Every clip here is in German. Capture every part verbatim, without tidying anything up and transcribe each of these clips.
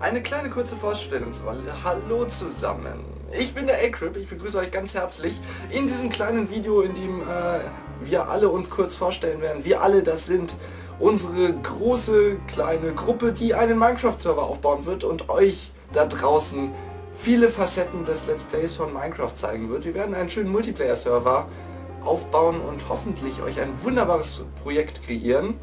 Eine kleine kurze Vorstellungsrunde. Hallo zusammen. Ich bin der Alcrib, ich begrüße euch ganz herzlich in diesem kleinen Video, in dem äh, wir alle uns kurz vorstellen werden. Wir alle, das sind unsere große kleine Gruppe, die einen Minecraft-Server aufbauen wird und euch da draußen viele Facetten des Let's Plays von Minecraft zeigen wird. Wir werden einen schönen Multiplayer-Server aufbauen und hoffentlich euch ein wunderbares Projekt kreieren.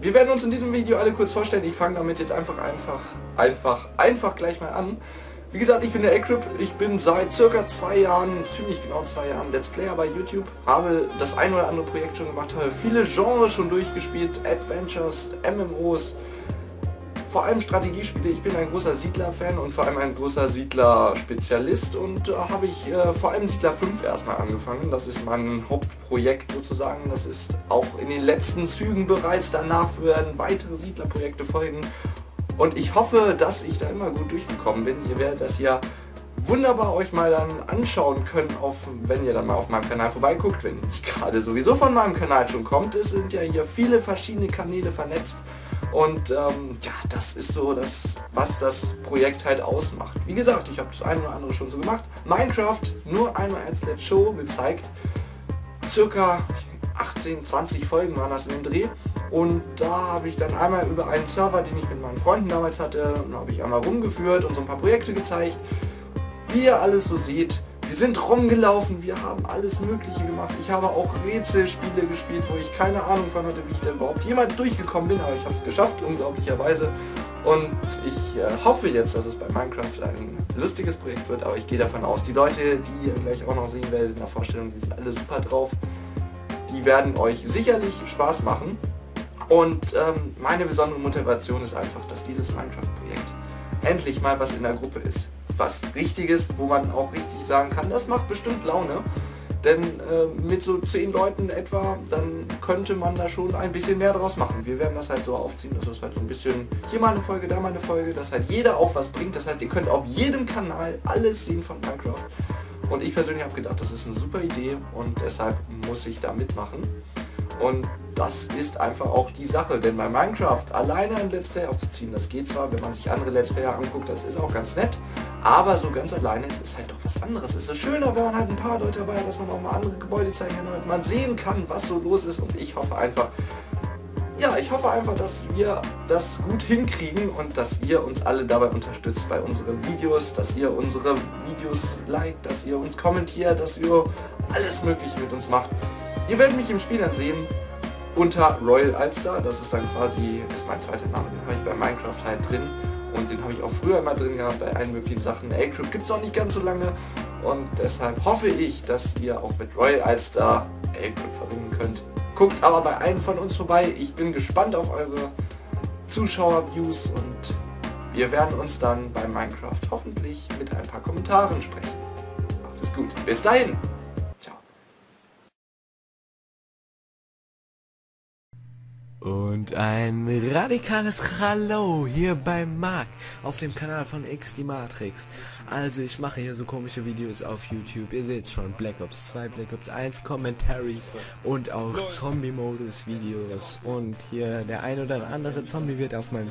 Wir werden uns in diesem Video alle kurz vorstellen. Ich fange damit jetzt einfach, einfach, einfach, einfach gleich mal an. Wie gesagt, ich bin der Alcrib. Ich bin seit circa zwei Jahren, ziemlich genau zwei Jahren Let's Player bei YouTube. Habe das ein oder andere Projekt schon gemacht, habe viele Genres schon durchgespielt. Adventures, M M Os, vor allem Strategiespiele. Ich bin ein großer Siedler-Fan und vor allem ein großer Siedler-Spezialist. Und da äh, habe ich äh, vor allem Siedler fünf erstmal angefangen. Das ist mein Hauptprojekt sozusagen. Das ist auch in den letzten Zügen bereits. Danach werden weitere Siedler-Projekte folgen. Und ich hoffe, dass ich da immer gut durchgekommen bin. Ihr werdet das hier wunderbar euch mal dann anschauen können, auf, wenn ihr dann mal auf meinem Kanal vorbeiguckt. Wenn ihr nicht gerade sowieso von meinem Kanal schon kommt. Es sind ja hier viele verschiedene Kanäle vernetzt. Und ähm, ja, das ist so das, was das Projekt halt ausmacht. Wie gesagt, ich habe das eine oder andere schon so gemacht. Minecraft nur einmal als Let's Show gezeigt. Circa achtzehn, zwanzig Folgen waren das in dem Dreh. Und da habe ich dann einmal über einen Server, den ich mit meinen Freunden damals hatte, und da habe ich einmal rumgeführt und so ein paar Projekte gezeigt. Wie ihr alles so seht, wir sind rumgelaufen, wir haben alles Mögliche gemacht. Ich habe auch Rätselspiele gespielt, wo ich keine Ahnung von hatte, wie ich denn überhaupt jemals durchgekommen bin. Aber ich habe es geschafft, unglaublicherweise. Und ich äh, hoffe jetzt, dass es bei Minecraft ein lustiges Projekt wird. Aber ich gehe davon aus, die Leute, die ihr gleich auch noch sehen werdet in der Vorstellung, die sind alle super drauf. Die werden euch sicherlich Spaß machen. Und ähm, meine besondere Motivation ist einfach, dass dieses Minecraft-Projekt endlich mal was in der Gruppe ist. Was Richtiges, wo man auch richtig sagen kann, das macht bestimmt Laune, denn äh, mit so zehn Leuten etwa, dann könnte man da schon ein bisschen mehr draus machen. Wir werden das halt so aufziehen, dass es halt so ein bisschen hier mal eine Folge, da mal eine Folge, dass halt jeder auch was bringt. Das heißt, ihr könnt auf jedem Kanal alles sehen von Minecraft. Und ich persönlich habe gedacht, das ist eine super Idee und deshalb muss ich da mitmachen. Und das ist einfach auch die Sache, denn bei Minecraft alleine ein Let's Play aufzuziehen, das geht zwar, wenn man sich andere Let's Player anguckt, das ist auch ganz nett, aber so ganz alleine ist es halt doch was anderes. Es ist schöner, wenn man halt ein paar Leute dabei hat, dass man auch mal andere Gebäude zeigen kann und man sehen kann, was so los ist. Und ich hoffe einfach, ja, ich hoffe einfach, dass wir das gut hinkriegen und dass ihr uns alle dabei unterstützt bei unseren Videos, dass ihr unsere Videos liked, dass ihr uns kommentiert, dass ihr alles Mögliche mit uns macht. Ihr werdet mich im Spiel dann sehen unter Royal Alstar, das ist dann quasi, ist mein zweiter Name, den habe ich bei Minecraft halt drin und den habe ich auch früher immer drin gehabt bei allen möglichen Sachen. Alcrib gibt es auch nicht ganz so lange und deshalb hoffe ich, dass ihr auch mit Royal Alstar Alcrib verbinden könnt. Guckt aber bei allen von uns vorbei, ich bin gespannt auf eure Zuschauer-Views und wir werden uns dann bei Minecraft hoffentlich mit ein paar Kommentaren sprechen. Macht es gut, bis dahin! Und ein radikales Hallo hier bei Marc auf dem Kanal von xDiEMaTRiX. Also ich mache hier so komische Videos auf YouTube. Ihr seht schon, Black Ops zwei, Black Ops eins, Commentaries und auch Zombie-Modus-Videos. Und hier der ein oder andere Zombie wird auf meinem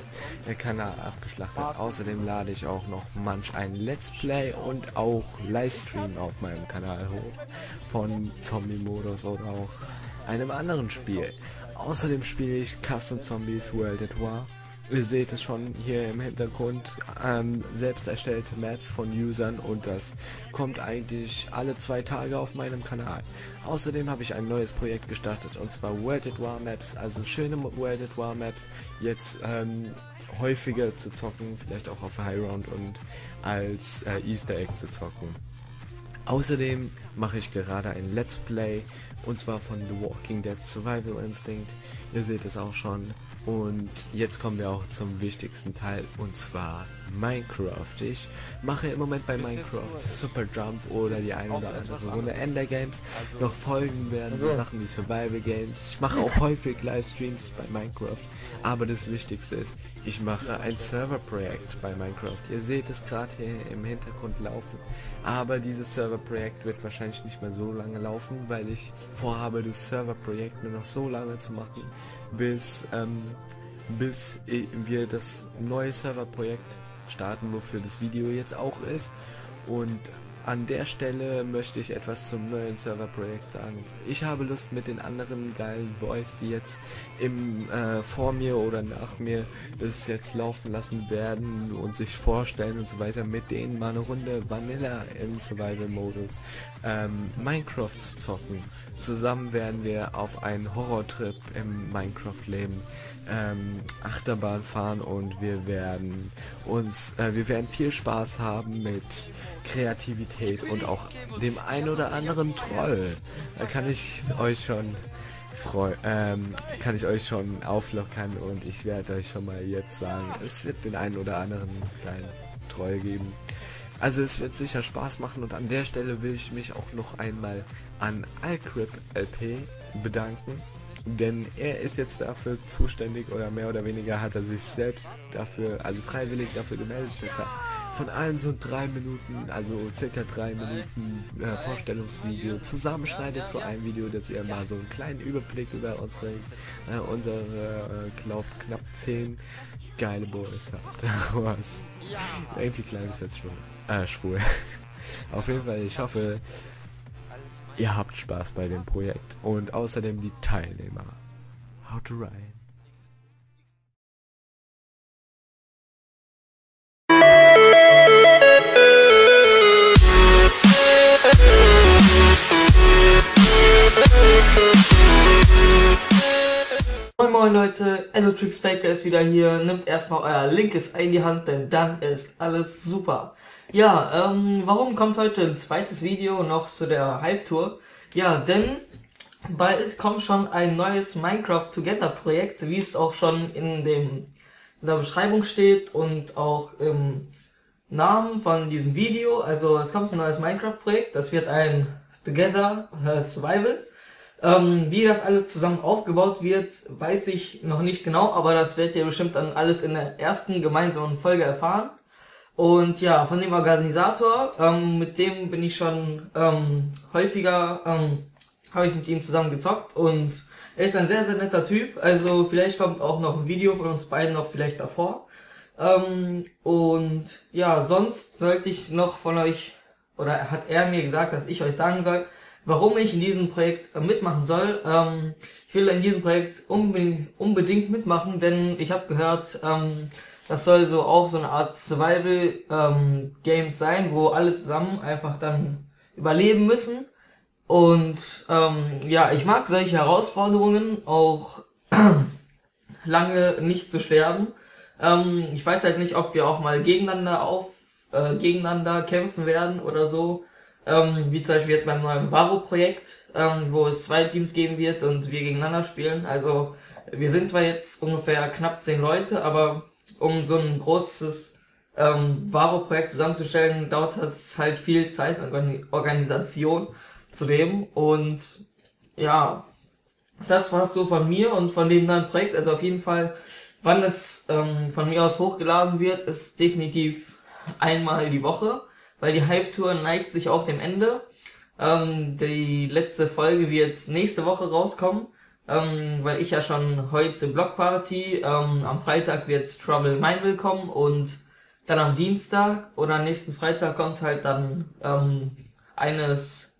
Kanal abgeschlachtet. Außerdem lade ich auch noch manch ein Let's Play und auch Livestream auf meinem Kanal hoch. Von Zombie-Modus oder auch einem anderen Spiel. Außerdem spiele ich Custom Zombies World at War. Ihr seht es schon hier im Hintergrund, ähm, selbst erstellte Maps von Usern und das kommt eigentlich alle zwei Tage auf meinem Kanal. Außerdem habe ich ein neues Projekt gestartet und zwar World at War Maps, also schöne World at War Maps, jetzt ähm, häufiger zu zocken, vielleicht auch auf High Round und als äh, Easter Egg zu zocken. Außerdem mache ich gerade ein Let's Play und zwar von The Walking Dead Survival Instinct. Ihr seht es auch schon. Und jetzt kommen wir auch zum wichtigsten Teil und zwar Minecraft. Ich mache im Moment bei Minecraft Super Jump oder die eine oder andere Runde Ender Games. Noch folgen werden so Sachen wie Survival Games. Ich mache auch häufig Livestreams bei Minecraft. Aber das Wichtigste ist, ich mache ein Serverprojekt bei Minecraft. Ihr seht es gerade hier im Hintergrund laufen. Aber dieses Serverprojekt wird wahrscheinlich nicht mehr so lange laufen, weil ich vorhabe, das Serverprojekt nur noch so lange zu machen, bis ähm, bis wir das neue Serverprojekt starten, wofür das Video jetzt auch ist. Und an der Stelle möchte ich etwas zum neuen Serverprojekt sagen. Ich habe Lust, mit den anderen geilen Boys, die jetzt im äh, vor mir oder nach mir das jetzt laufen lassen werden und sich vorstellen und so weiter, mit denen mal eine Runde Vanilla im Survival-Modus ähm, Minecraft zu zocken. Zusammen werden wir auf einen Horrortrip im Minecraft-Leben ähm, Achterbahn fahren und wir werden uns, äh, wir werden viel Spaß haben mit Kreativität und auch dem ein oder anderen Troll. Da kann ich euch schon freu ähm, kann ich euch schon auflockern, und ich werde euch schon mal jetzt sagen, es wird den einen oder anderen kleinen Troll geben. Also es wird sicher Spaß machen, und an der Stelle will ich mich auch noch einmal an Alcrib L P bedanken, denn er ist jetzt dafür zuständig, oder mehr oder weniger hat er sich selbst dafür, also freiwillig dafür gemeldet, dass er von allen so drei Minuten, also circa drei Minuten äh, Vorstellungsvideo zusammenschneidet zu einem Video, dass ihr mal so einen kleinen Überblick über unsere, äh, unsere äh, glaub, knapp zehn geile Boys habt. Was? Irgendwie klang es jetzt schon äh, schwul. Auf jeden Fall, ich hoffe, ihr habt Spaß bei dem Projekt, und außerdem die Teilnehmer. How to ride. Moin Leute, Elotrix Faker ist wieder hier. Nimmt erstmal euer linkes Ei in die Hand, denn dann ist alles super. Ja, ähm, warum kommt heute ein zweites Video noch zu der Hype-Tour? Ja, denn bald kommt schon ein neues Minecraft Together Projekt, wie es auch schon in, dem, in der Beschreibung steht und auch im Namen von diesem Video. Also es kommt ein neues Minecraft Projekt, das wird ein Together äh, Survival. Ähm, wie das alles zusammen aufgebaut wird, weiß ich noch nicht genau, aber das werdet ihr bestimmt dann alles in der ersten gemeinsamen Folge erfahren. Und ja, von dem Organisator, ähm, mit dem bin ich schon ähm, häufiger, ähm, habe ich mit ihm zusammen gezockt, und er ist ein sehr, sehr netter Typ, also vielleicht kommt auch noch ein Video von uns beiden noch vielleicht davor. Ähm, und ja, sonst sollte ich noch von euch, oder hat er mir gesagt, dass ich euch sagen soll, warum ich in diesem Projekt mitmachen soll. Ähm, ich will in diesem Projekt unbe unbedingt mitmachen, denn ich habe gehört, ähm, das soll so auch so eine Art Survival ähm, Games sein, wo alle zusammen einfach dann überleben müssen. Und ähm, ja, ich mag solche Herausforderungen, auch lange nicht zu sterben. Ähm, ich weiß halt nicht, ob wir auch mal gegeneinander auf äh, gegeneinander kämpfen werden oder so. Ähm, wie zum Beispiel jetzt beim neuen Varo-Projekt, ähm, wo es zwei Teams geben wird und wir gegeneinander spielen. Also wir sind zwar jetzt ungefähr knapp zehn Leute, aber um so ein großes ähm, Varo-Projekt zusammenzustellen, dauert das halt viel Zeit und Organisation zudem. Und ja, das war's so von mir und von dem neuen Projekt. Also auf jeden Fall, wann es ähm, von mir aus hochgeladen wird, ist definitiv einmal die Woche, weil die Hype-Tour neigt sich auch dem Ende. Ähm, die letzte Folge wird nächste Woche rauskommen, ähm, weil ich ja schon heute Blockparty, ähm, am Freitag wird Trouble Mineville kommen, und dann am Dienstag oder am nächsten Freitag kommt halt dann ähm, eines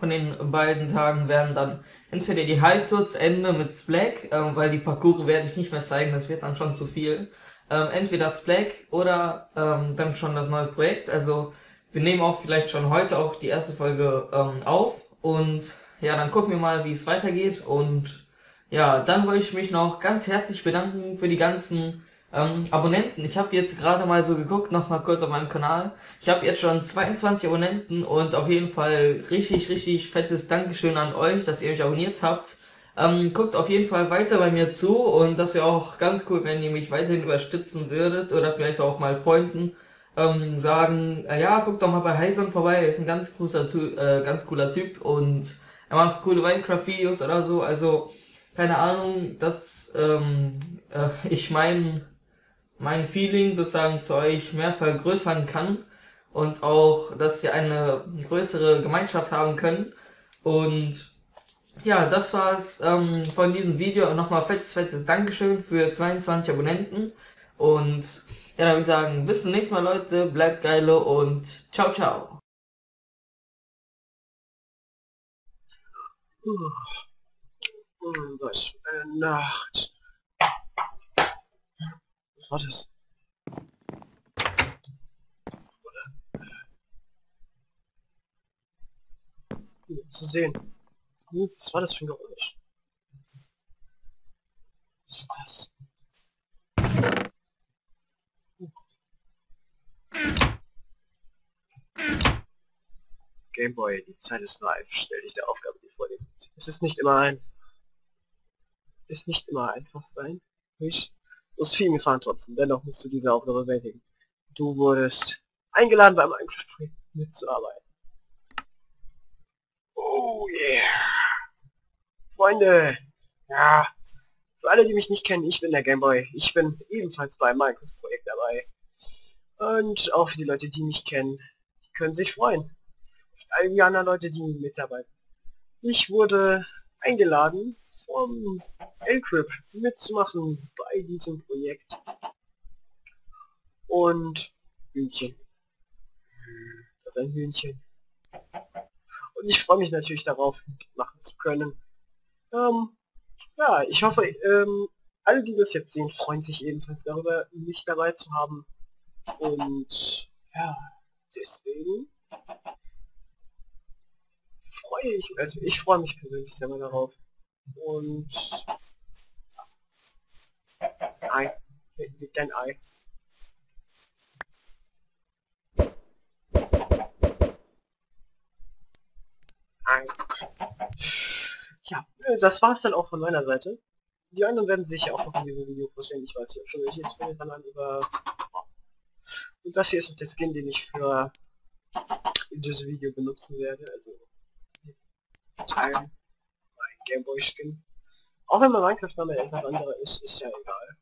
von den beiden Tagen werden dann entweder die Hype-Tour zu Ende mit Splack, ähm, weil die Parcours werde ich nicht mehr zeigen, das wird dann schon zu viel. Ähm, entweder Splack oder ähm, dann schon das neue Projekt. Also wir nehmen auch vielleicht schon heute auch die erste Folge ähm, auf, und ja, dann gucken wir mal, wie es weitergeht. Und ja, dann wollte ich mich noch ganz herzlich bedanken für die ganzen ähm, Abonnenten. Ich habe jetzt gerade mal so geguckt, nochmal kurz auf meinen Kanal. Ich habe jetzt schon zweiundzwanzig Abonnenten, und auf jeden Fall richtig, richtig fettes Dankeschön an euch, dass ihr mich abonniert habt. Ähm, guckt auf jeden Fall weiter bei mir zu, und das wäre auch ganz cool, wenn ihr mich weiterhin unterstützen würdet, oder vielleicht auch mal Freunden ähm, sagen, äh, ja, guckt doch mal bei Heisan vorbei, er ist ein ganz cooler, äh, ganz cooler Typ, und er macht coole Minecraft-Videos oder so. Also keine Ahnung, dass ähm, äh, ich mein, mein Feeling sozusagen zu euch mehr vergrößern kann, und auch, dass wir eine größere Gemeinschaft haben können. Und ja, das war's ähm, von diesem Video. Nochmal fettes, fettes Dankeschön für zweiundzwanzig Abonnenten. Und ja, dann würde ich sagen, bis zum nächsten Mal, Leute. Bleibt geile und ciao, ciao. Oh mein Gott, eine Nacht. Was war das? Zu sehen. Was war das für ein Geräusch? Was ist das? Gameboy, die Zeit ist reif. Stell dich der Aufgabe, die vor dir liegt. Es ist nicht immer ein... Es ist nicht immer einfach sein. Ich muss viel mehr verantworten. Dennoch musst du diese Aufgabe bewältigen. Du wurdest eingeladen, beim Minecraft-Projekt mitzuarbeiten. Oh yeah! Freunde! Ja! Für alle, die mich nicht kennen, ich bin der Gameboy. Ich bin ebenfalls beim Minecraft-Projekt dabei. Und auch für die Leute, die mich kennen, die können sich freuen. Für all die anderen Leute, die mitarbeiten. Ich wurde eingeladen, vom Alcrib mitzumachen bei diesem Projekt. Und... Hühnchen. Das ist ein Hühnchen. Und ich freue mich natürlich darauf, machen zu können. Ähm, ja, ich hoffe, ähm, alle, die das jetzt sehen, freuen sich ebenfalls darüber, mich dabei zu haben. Und ja, deswegen freue ich mich, also ich freue mich persönlich sehr darauf. Und Ei, mit dein Ei. Ja, das war's dann auch von meiner Seite. Die anderen werden sich auch noch in diesem Video vorstellen. Ich weiß nicht, ob schon welche jetzt bin, sondern über... Und das hier ist der Skin, den ich für dieses Video benutzen werde. Also... Teil... Mein Gameboy-Skin. Auch wenn mein Minecraft-Name etwas anderer ist, ist ja egal.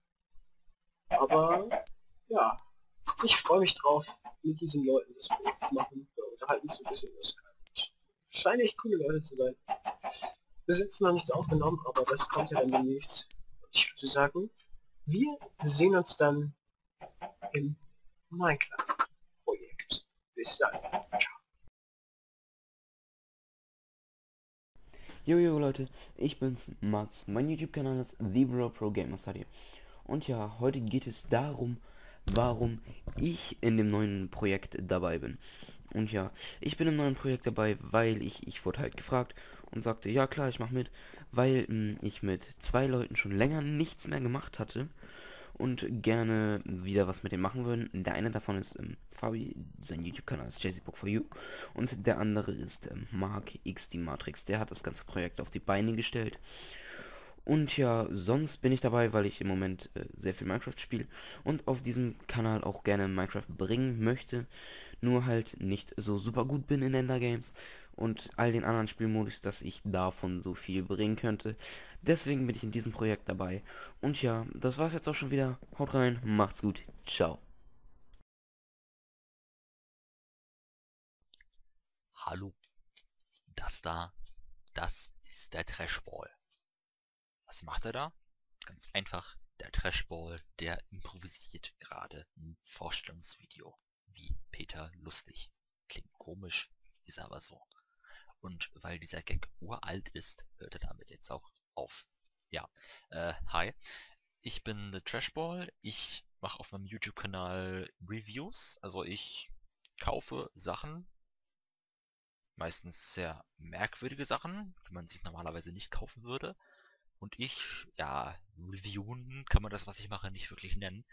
Aber... Ja. Ich freue mich drauf, mit diesen Leuten das Video zu machen. Wir unterhalten uns ein bisschen los. Scheinen echt coole Leute zu sein. Wir sitzen noch nichts aufgenommen, aber das kommt ja dann demnächst. Und ich würde sagen, wir sehen uns dann im Minecraft-Projekt. Bis dann. Ciao. Jojo Leute, ich bin's, Mats. Mein YouTube-Kanal ist TheBroProGamersHD. Und ja, heute geht es darum, warum ich in dem neuen Projekt dabei bin. Und ja, ich bin im neuen Projekt dabei, weil ich, ich wurde halt gefragt und sagte, ja klar, ich mache mit, weil mh, ich mit zwei Leuten schon länger nichts mehr gemacht hatte und gerne wieder was mit denen machen würden. Der eine davon ist ähm, Fabi, sein YouTube-Kanal ist JazzyPoke for you und der andere ist ähm, Mark xDiEMaTrix, der hat das ganze Projekt auf die Beine gestellt. Und ja, sonst bin ich dabei, weil ich im Moment äh, sehr viel Minecraft spiele und auf diesem Kanal auch gerne Minecraft bringen möchte, nur halt nicht so super gut bin in Endergames und all den anderen Spielmodus, dass ich davon so viel bringen könnte. Deswegen bin ich in diesem Projekt dabei. Und ja, das war's jetzt auch schon wieder. Haut rein, macht's gut, ciao. Hallo, das da, das ist der Trashball. Was macht er da? Ganz einfach, der Trashball, der improvisiert gerade ein Vorstellungsvideo. Wie Peter lustig. Klingt komisch, ist aber so. Und weil dieser Gag uralt ist, hört er damit jetzt auch auf. Ja, äh, hi. Ich bin TheTrashball. Ich mache auf meinem YouTube-Kanal Reviews. Also ich kaufe Sachen. Meistens sehr merkwürdige Sachen, die man sich normalerweise nicht kaufen würde. Und ich, ja, reviewen kann man das, was ich mache, nicht wirklich nennen.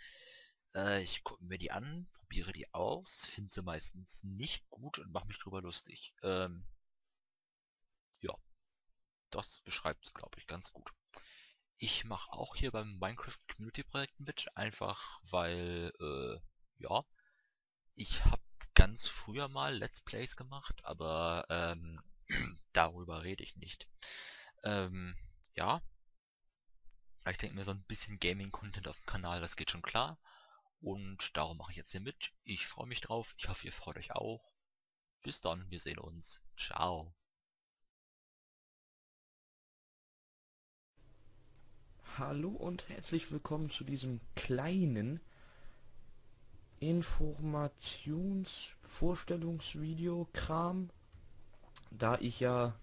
Äh, ich gucke mir die an, probiere die aus, finde sie meistens nicht gut und mache mich drüber lustig. Ähm, ja, das beschreibt es, glaube ich, ganz gut. Ich mache auch hier beim Minecraft Community Projekt mit, einfach weil, äh, ja, ich habe ganz früher mal Let's Plays gemacht, aber ähm, darüber rede ich nicht. Ähm, ja. Ich denke mir, so ein bisschen Gaming-Content auf dem Kanal, das geht schon klar. Und darum mache ich jetzt hier mit. Ich freue mich drauf. Ich hoffe, ihr freut euch auch. Bis dann, wir sehen uns. Ciao. Hallo und herzlich willkommen zu diesem kleinen Informations-Vorstellungsvideo-Kram, da ich ja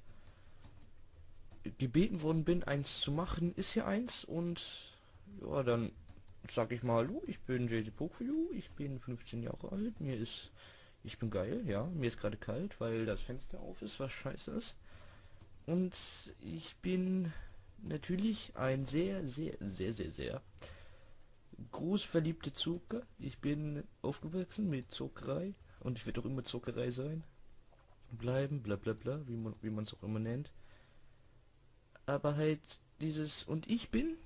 gebeten worden bin, eins zu machen, ist hier eins und ja, dann sag ich mal, hallo, ich bin JazzyPoke for you, ich bin fünfzehn Jahre alt, mir ist, ich bin geil, ja, mir ist gerade kalt, weil das Fenster auf ist, was scheiße ist. Und ich bin natürlich ein sehr, sehr, sehr, sehr, sehr groß verliebter Zucker. Ich bin aufgewachsen mit Zuckerei und ich werde auch immer Zuckerei sein, bleiben, bla bla bla, wie man wie man es auch immer nennt. Aber halt dieses, und ich bin,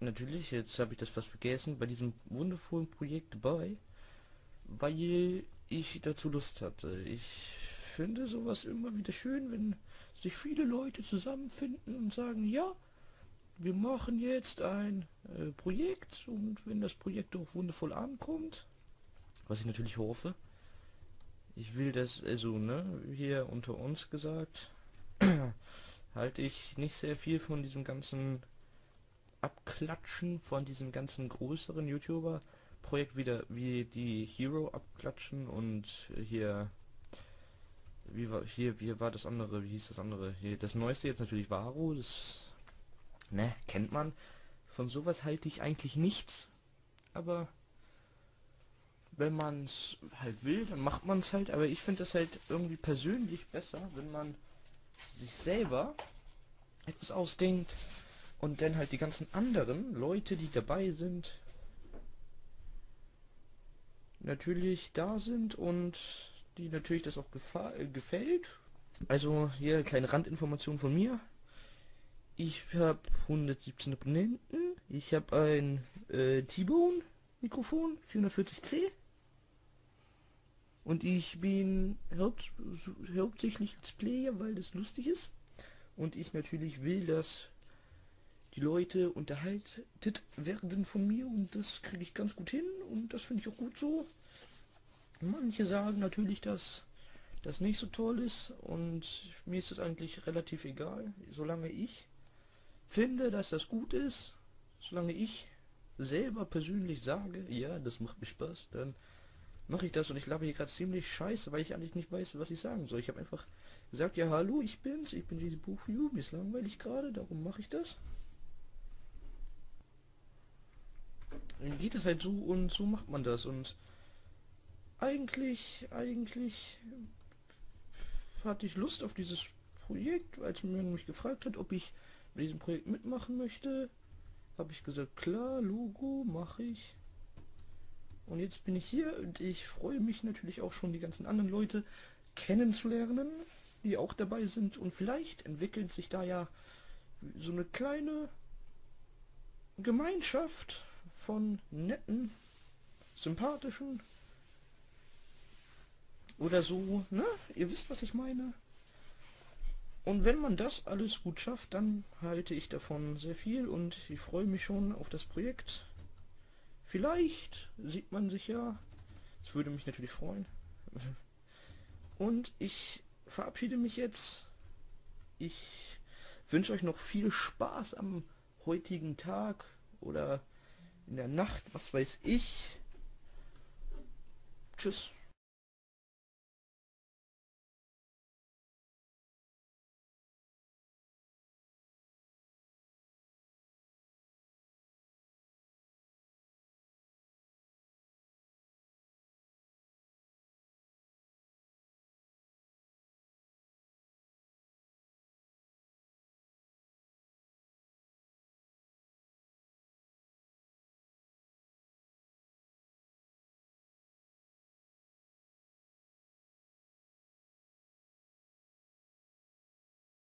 natürlich, jetzt habe ich das fast vergessen, bei diesem wundervollen Projekt dabei, weil ich dazu Lust hatte. Ich finde sowas immer wieder schön, wenn sich viele Leute zusammenfinden und sagen, ja, wir machen jetzt ein äh, Projekt, und wenn das Projekt auch wundervoll ankommt, was ich natürlich hoffe, ich will das, also, ne, hier unter uns gesagt, halte ich nicht sehr viel von diesem ganzen Abklatschen, von diesem ganzen größeren YouTuber-Projekt wieder, wie die Hero abklatschen und hier, wie war, hier, wie war das andere, wie hieß das andere, hier, das neueste jetzt natürlich Varo, das, ne, kennt man. Von sowas halte ich eigentlich nichts, aber wenn man es halt will, dann macht man es halt, aber ich finde das halt irgendwie persönlich besser, wenn man sich selber etwas ausdenkt und dann halt die ganzen anderen Leute, die dabei sind, natürlich da sind und die natürlich das auch gefällt. Also hier eine kleine Randinformation von mir. Ich habe hundertsiebzehn Abonnenten. Ich habe ein äh, T-Bone Mikrofon vierhundertvierzig C. Und ich bin haupt hauptsächlich als Player, weil das lustig ist. Und ich natürlich will, dass die Leute unterhaltet werden von mir. Und das kriege ich ganz gut hin. Und das finde ich auch gut so. Manche sagen natürlich, dass das nicht so toll ist. Und mir ist es eigentlich relativ egal. Solange ich finde, dass das gut ist. Solange ich selber persönlich sage, ja, das macht mir Spaß, dann mache ich das, und ich labe hier gerade ziemlich scheiße, weil ich eigentlich nicht weiß, was ich sagen soll. Ich habe einfach gesagt, ja hallo, ich bin's, ich bin JazzyPoke for you, mir ist langweilig gerade, darum mache ich das. Dann geht das halt so und so macht man das, und eigentlich, eigentlich hatte ich Lust auf dieses Projekt, als man mich gefragt hat, ob ich bei diesem Projekt mitmachen möchte, habe ich gesagt, klar, Logo, mache ich. Und jetzt bin ich hier und ich freue mich natürlich auch schon, die ganzen anderen Leute kennenzulernen, die auch dabei sind. Und vielleicht entwickelt sich da ja so eine kleine Gemeinschaft von netten, sympathischen oder so, ne? Ihr wisst, was ich meine. Und wenn man das alles gut schafft, dann halte ich davon sehr viel und ich freue mich schon auf das Projekt. Vielleicht sieht man sich ja. Das würde mich natürlich freuen. Und ich verabschiede mich jetzt. Ich wünsche euch noch viel Spaß am heutigen Tag oder in der Nacht, was weiß ich. Tschüss.